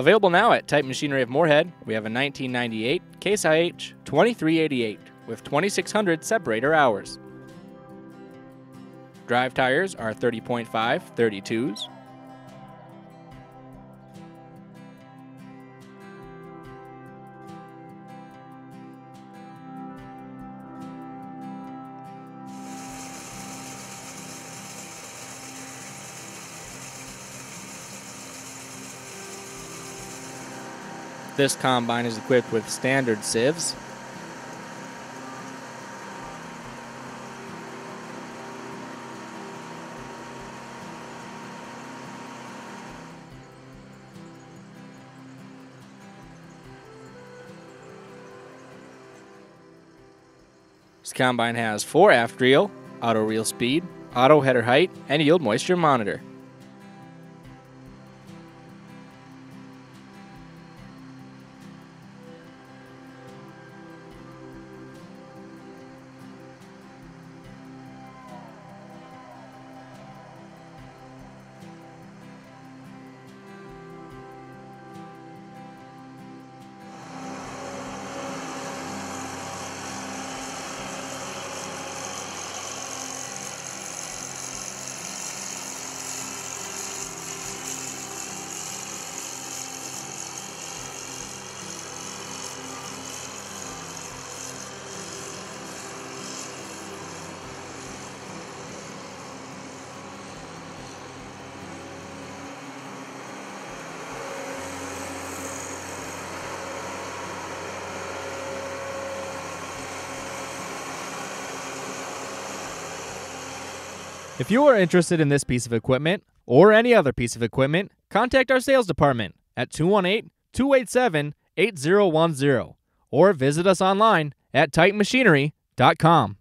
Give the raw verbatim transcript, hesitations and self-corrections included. Available now at Titan Machinery of Moorhead, we have a nineteen ninety-eight Case I H twenty-three eighty-eight with twenty-six hundred separator hours. Drive tires are thirty point five thirty-twos. This combine is equipped with standard sieves. This combine has four aft reel, auto reel speed, auto header height, and yield moisture monitor. If you are interested in this piece of equipment or any other piece of equipment, contact our sales department at two one eight, two eight seven, eight zero one zero or visit us online at titan machinery dot com.